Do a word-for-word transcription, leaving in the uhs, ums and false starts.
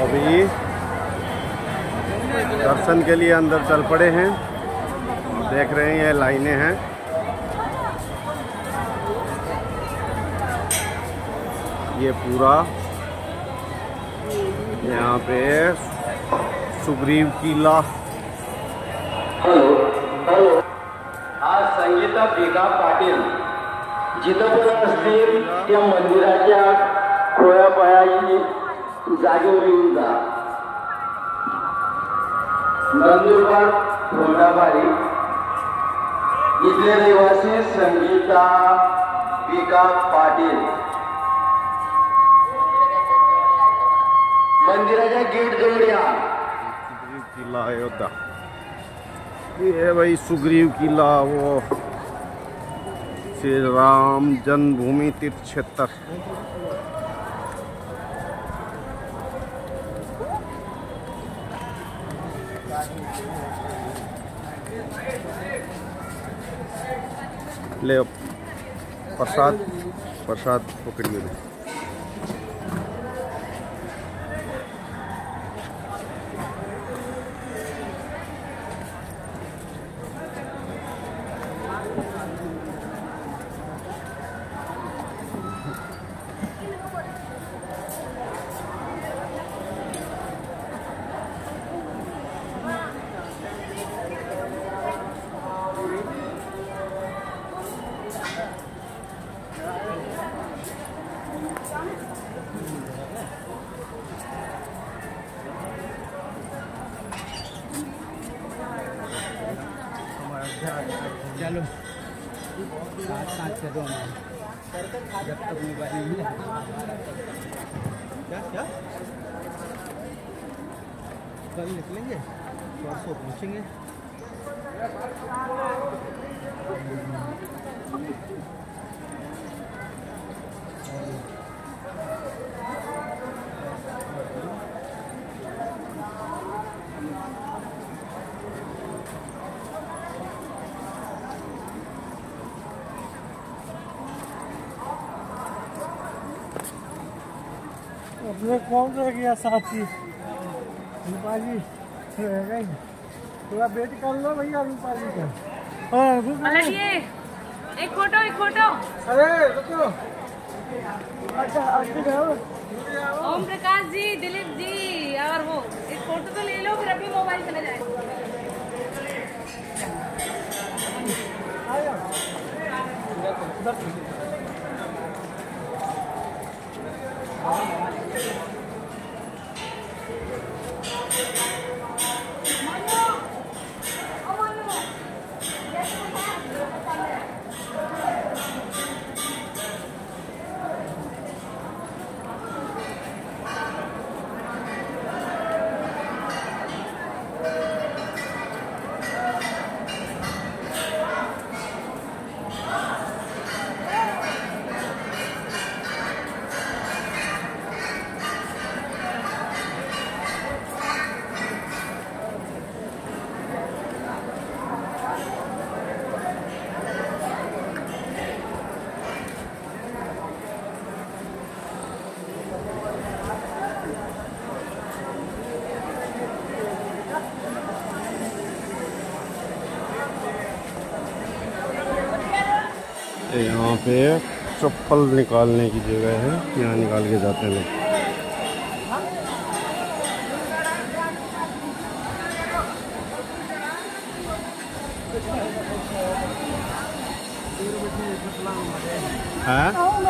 अभी दर्शन के लिए अंदर चल पड़े हैं। देख रहे हैं ये लाइनें हैं। ये पूरा यहाँ पे सुग्रीव किला। आज संगीता पाटिल जिथं पण असतील त्या मंदिराच्या खोया पायाची जागेवर येऊन जा। नंदुरबार खोंडाबारी इथले रहिवासी संगीता विका पाटील मंदिराच्या गेट जवळ या। सुग्रीव किला अयोध्या ये भाई सुग्रीव किला, वो श्री राम जन्मभूमि तीर्थ क्षेत्र। ले प्रसाद प्रसाद पकड़िए। चलो साथ साथ से दो जब तक मोबाइल नहीं क्या क्या कल निकलेंगे परसों पहुँचेंगे। अपने कौन रह गया साथी रूपा जी रह गई, थोड़ा वेट कर लो भैया रूपा जी का। अरे एक फोटो एक फोटो। अरे रुको, अच्छा अच्छा ओम प्रकाश जी दिलीप जी और वो एक फोटो तो ले लो, फिर अपने मोबाइल चले जाएंगे। यहाँ पे चप्पल निकालने की जगह है, यहाँ निकाल के जाते हैं लोग। हाँ